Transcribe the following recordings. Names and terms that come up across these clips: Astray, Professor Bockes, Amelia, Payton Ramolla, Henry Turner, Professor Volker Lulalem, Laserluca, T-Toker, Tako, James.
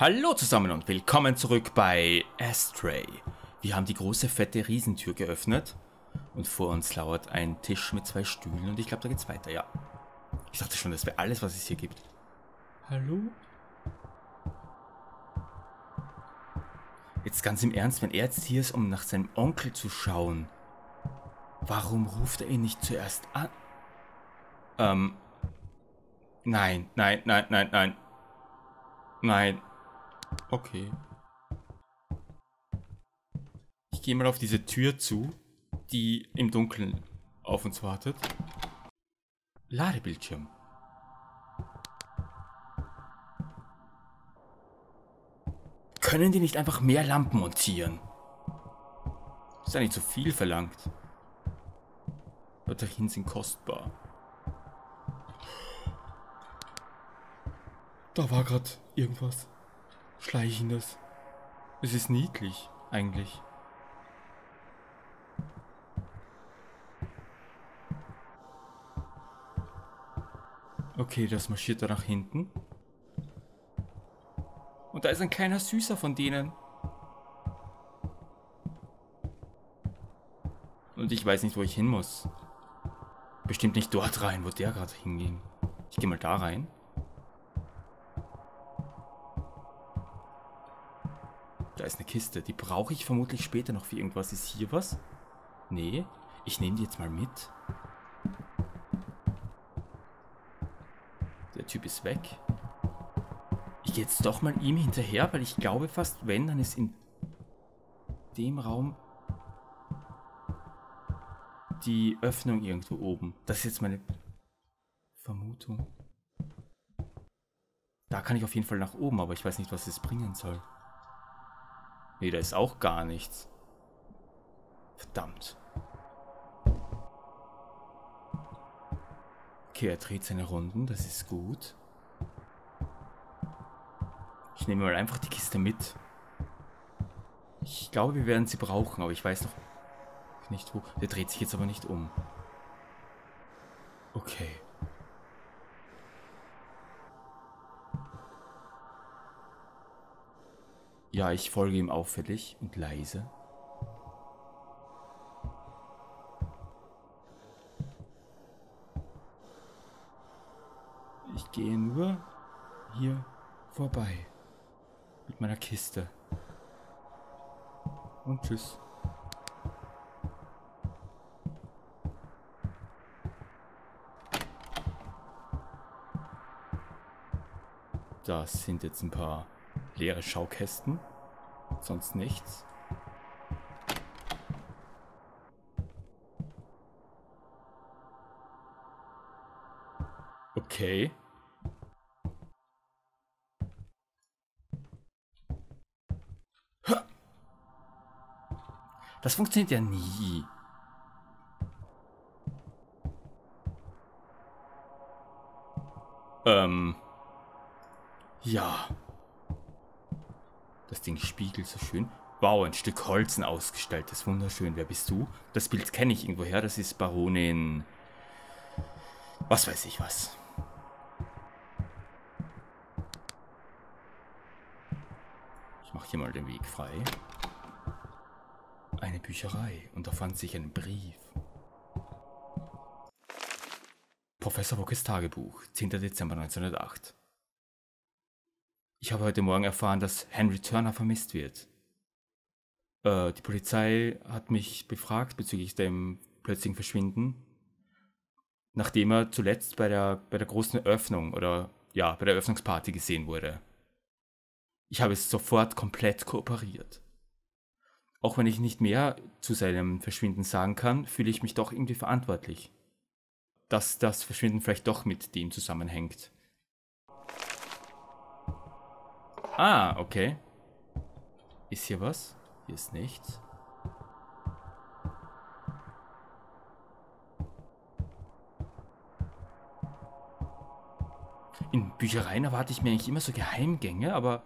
Hallo zusammen und willkommen zurück bei Astray. Wir haben die große, fette Riesentür geöffnet. Und vor uns lauert ein Tisch mit zwei Stühlen und ich glaube, da geht's weiter, ja. Ich dachte schon, das wäre alles, was es hier gibt. Hallo? Jetzt ganz im Ernst, wenn er jetzt hier ist, um nach seinem Onkel zu schauen, warum ruft er ihn nicht zuerst an? Nein, nein, nein, nein, nein. Nein. Okay. Ich gehe mal auf diese Tür zu, die im Dunkeln auf uns wartet. Ladebildschirm. Können die nicht einfach mehr Lampen montieren? Ist ja nicht so viel verlangt. Batterien sind kostbar. Da war gerade irgendwas Schleichendes. Es ist niedlich, eigentlich. Okay, das marschiert da nach hinten. Und da ist ein kleiner Süßer von denen. Und ich weiß nicht, wo ich hin muss. Bestimmt nicht dort rein, wo der gerade hinging. Ich gehe mal da rein. Da ist eine Kiste, die brauche ich vermutlich später noch für irgendwas. Ist hier was? Nee, ich nehme die jetzt mal mit. Der Typ ist weg. Ich gehe jetzt doch mal ihm hinterher, weil ich glaube fast, wenn, dann ist in dem Raum die Öffnung irgendwo oben. Das ist jetzt meine Vermutung. Da kann ich auf jeden Fall nach oben, aber ich weiß nicht, was es bringen soll. Nee, da ist auch gar nichts. Verdammt. Okay, er dreht seine Runden, das ist gut. Ich nehme mal einfach die Kiste mit. Ich glaube, wir werden sie brauchen, aber ich weiß noch nicht wo. Der dreht sich jetzt aber nicht um. Okay. Ja, ich folge ihm auffällig und leise. Ich gehe nur hier vorbei mit meiner Kiste. Und tschüss. Das sind jetzt ein paar leere Schaukästen. Sonst nichts. Okay. Das funktioniert ja nie. Ja. Das Ding spiegelt so schön. Wow, ein Stück Holzen ausgestellt. Das ist wunderschön. Wer bist du? Das Bild kenne ich irgendwoher. Das ist Baronin... Was weiß ich was. Ich mache hier mal den Weg frei. Eine Bücherei. Und da fand sich ein Brief. Professor Bockes Tagebuch. 10. Dezember 1908. Ich habe heute Morgen erfahren, dass Henry Turner vermisst wird. Die Polizei hat mich befragt bezüglich dem plötzlichen Verschwinden, nachdem er zuletzt bei der großen Eröffnung oder ja, bei der Eröffnungsparty gesehen wurde. Ich habe es sofort komplett kooperiert. Auch wenn ich nicht mehr zu seinem Verschwinden sagen kann, fühle ich mich doch irgendwie verantwortlich, dass das Verschwinden vielleicht doch mit dem zusammenhängt. Ah, okay. Ist hier was? Hier ist nichts. In Büchereien erwarte ich mir eigentlich immer so Geheimgänge, aber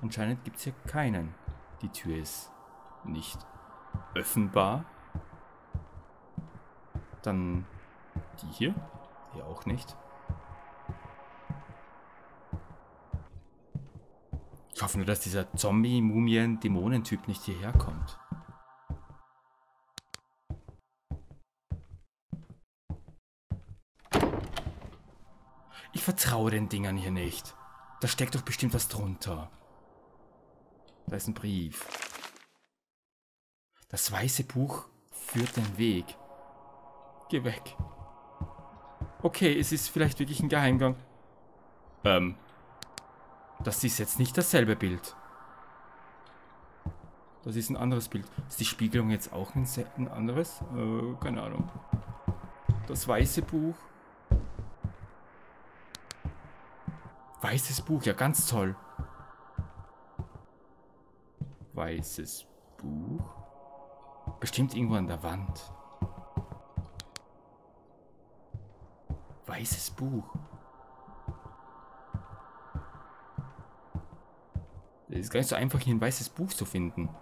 anscheinend gibt es hier keinen. Die Tür ist nicht öffnbar. Dann die hier. Hier auch nicht. hoffe nur, dass dieser Zombie-Mumien-Dämonentyp nicht hierher kommt. Ich vertraue den Dingern hier nicht. Da steckt doch bestimmt was drunter. Da ist ein Brief. Das weiße Buch führt den Weg. Geh weg. Okay, es ist vielleicht wirklich ein Geheimgang. Das ist jetzt nicht dasselbe Bild. Das ist ein anderes Bild. Ist die Spiegelung jetzt auch ein anderes? Keine Ahnung. Das weiße Buch. Weißes Buch, ja, ganz toll. Weißes Buch. Bestimmt irgendwo an der Wand. Weißes Buch. Es ist gar nicht so einfach, hier ein weißes Buch zu finden.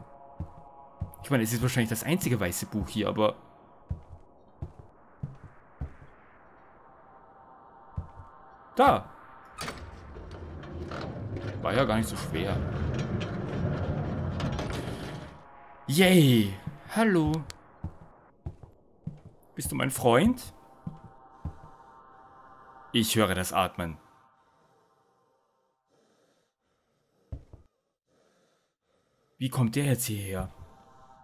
Ich meine, es ist wahrscheinlich das einzige weiße Buch hier, aber... Da! War ja gar nicht so schwer. Yay! Hallo! Bist du mein Freund? Ich höre das Atmen. Wie kommt der jetzt hierher?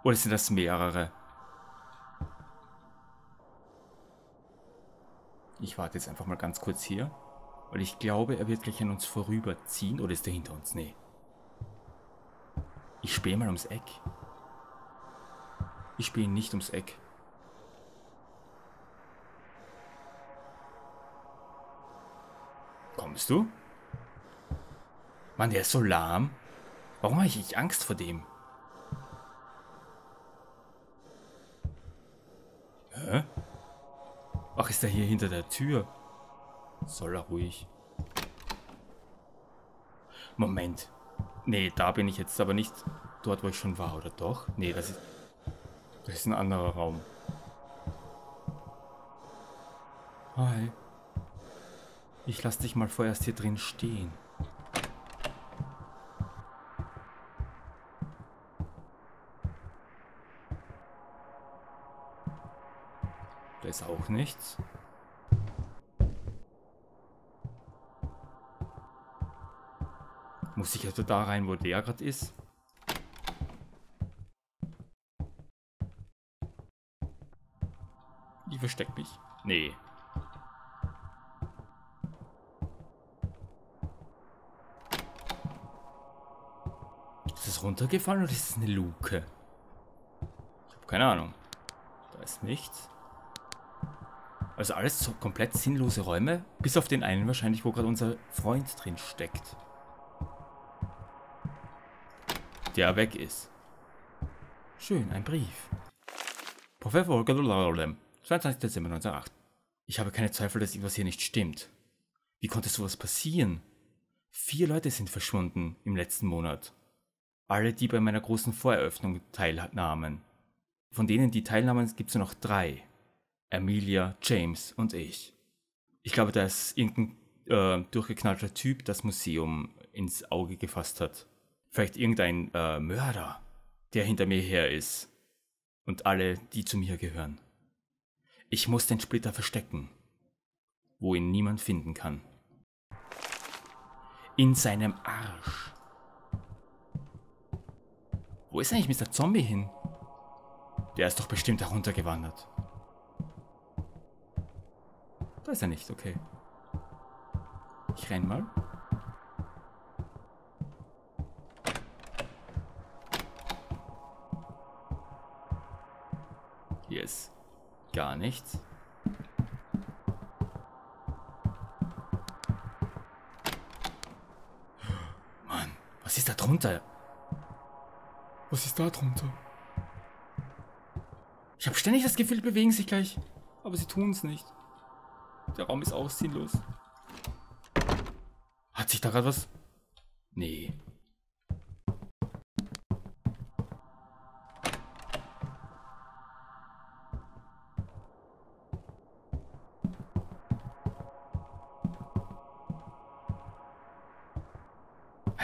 Oder sind das mehrere? Ich warte jetzt einfach mal ganz kurz hier. Weil ich glaube, er wird gleich an uns vorüberziehen. Oder ist er hinter uns? Nee. Ich spähe mal ums Eck. Ich spähe ihn nicht ums Eck. Kommst du? Mann, der ist so lahm. Warum habe ich Angst vor dem? Hä? Ach, ist er hier hinter der Tür? Soll er ruhig. Moment. Nee, da bin ich jetzt aber nicht dort, wo ich schon war, oder doch? Nee, das ist ein anderer Raum. Hi. Ich lasse dich mal vorerst hier drin stehen. Da ist auch nichts. Muss ich also da rein, wo der gerade ist? Ich versteck mich. Nee. Ist das runtergefallen oder ist das eine Luke? Ich habe keine Ahnung. Da ist nichts. Also alles so komplett sinnlose Räume, bis auf den einen wahrscheinlich, wo gerade unser Freund drin steckt. Der weg ist. Schön, ein Brief. Professor Volker Lulalem, 22. Dezember 1908. Ich habe keine Zweifel, dass irgendwas hier nicht stimmt. Wie konnte sowas passieren? 4 Leute sind verschwunden im letzten Monat. Alle, die bei meiner großen Voreröffnung teilnahmen. Von denen, die teilnahmen, gibt es nur noch 3. Amelia, James und ich. Ich glaube, dass irgendein durchgeknallter Typ das Museum ins Auge gefasst hat. Vielleicht irgendein Mörder, der hinter mir her ist. Und alle, die zu mir gehören. Ich muss den Splitter verstecken, wo ihn niemand finden kann. In seinem Arsch. Wo ist eigentlich Mr. Zombie hin? Der ist doch bestimmt heruntergewandert. Da ist er nicht, okay. Ich renn mal. Hier ist gar nichts. Mann, was ist da drunter? Was ist da drunter? Ich habe ständig das Gefühl, bewegen sich gleich. Aber sie tun es nicht. Der Raum ist auch sinnlos. Hat sich da gerade was? Nee.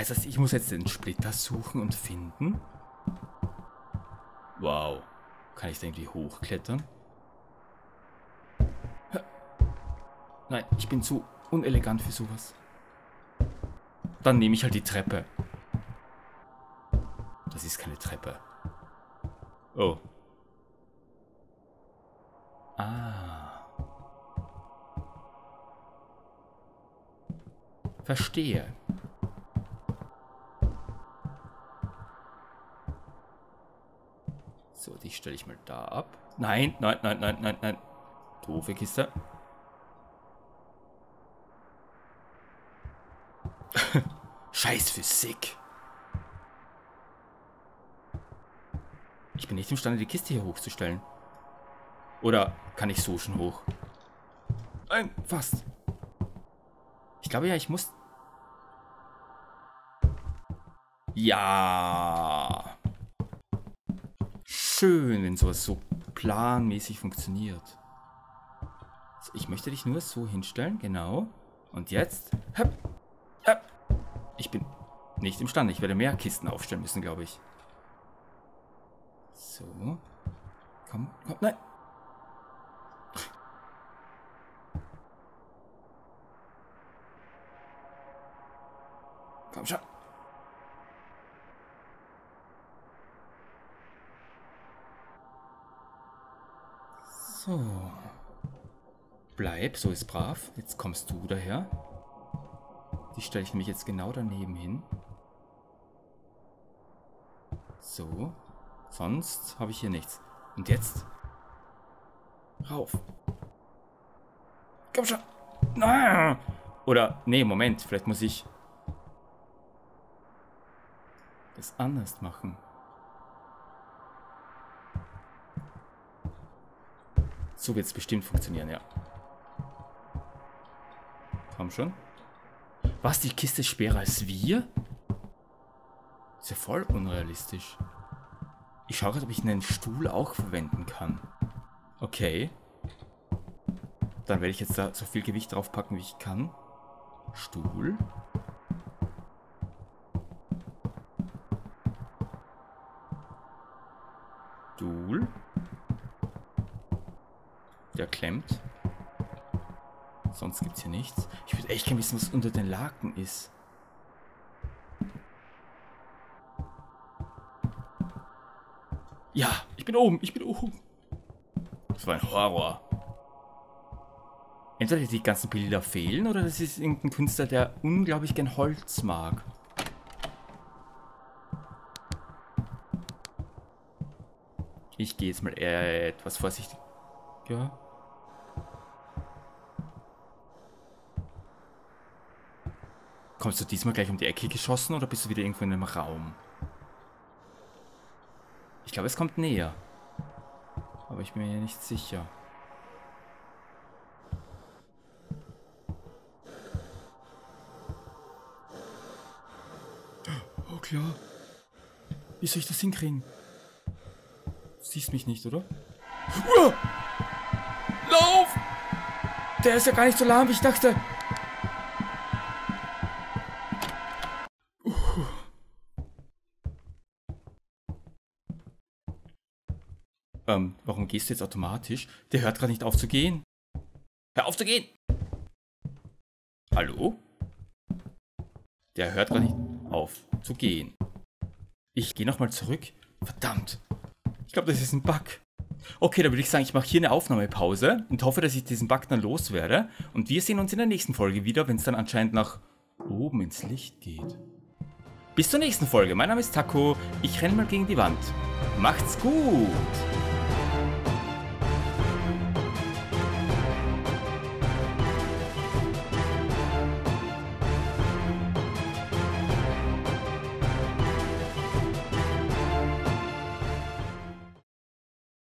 Heißt das, ich muss jetzt den Splitter suchen und finden? Wow. Kann ich da irgendwie hochklettern? Nein, ich bin zu unelegant für sowas. Dann nehme ich halt die Treppe. Das ist keine Treppe. Oh. Ah. Verstehe. So, die stelle ich mal da ab. Nein, nein, nein, nein, nein, nein. Doofe Kiste. Scheiß Physik. Ich bin nicht imstande, die Kiste hier hochzustellen. Oder kann ich so schon hoch? Nein, fast. Ich glaube ja, ich muss... Ja. Schön, wenn sowas so planmäßig funktioniert. So, ich möchte dich nur so hinstellen, genau. Und jetzt... Höp. Ich bin nicht imstande. Ich werde mehr Kisten aufstellen müssen, glaube ich. So. Komm, komm, nein. Komm schon. So. Bleib, so ist brav. Jetzt kommst du daher. Die stelle ich mich jetzt genau daneben hin. So. Sonst habe ich hier nichts. Und jetzt? Rauf. Komm schon. Nein. Oder, nee, Moment. Vielleicht muss ich das anders machen. So wird es bestimmt funktionieren, ja. Komm schon. Was, die Kiste ist schwerer als wir? Ist ja voll unrealistisch. Ich schaue gerade, ob ich einen Stuhl auch verwenden kann. Okay. Dann werde ich jetzt da so viel Gewicht draufpacken, wie ich kann. Stuhl. Stuhl. Der klemmt. Sonst gibt es hier nichts. Ich würde echt gerne wissen, was unter den Laken ist. Ja, ich bin oben, ich bin oben. Das war ein Horror. Entweder die ganzen Bilder fehlen oder das ist irgendein Künstler, der unglaublich gern Holz mag. Ich gehe jetzt mal etwas vorsichtig. Ja. Kommst du diesmal gleich um die Ecke geschossen oder bist du wieder irgendwo in einem Raum? Ich glaube, es kommt näher. Aber ich bin mir nicht sicher. Oh, klar. Wie soll ich das hinkriegen? Du siehst mich nicht, oder? Lauf! Der ist ja gar nicht so lahm, wie ich dachte. Warum gehst du jetzt automatisch? Der hört gerade nicht auf zu gehen. Hör auf zu gehen! Hallo? Der hört gerade nicht auf zu gehen. Ich gehe nochmal zurück. Verdammt. Ich glaube, das ist ein Bug. Okay, dann würde ich sagen, ich mache hier eine Aufnahmepause und hoffe, dass ich diesen Bug dann loswerde. Und wir sehen uns in der nächsten Folge wieder, wenn es dann anscheinend nach oben ins Licht geht. Bis zur nächsten Folge. Mein Name ist Tako. Ich renne mal gegen die Wand. Macht's gut!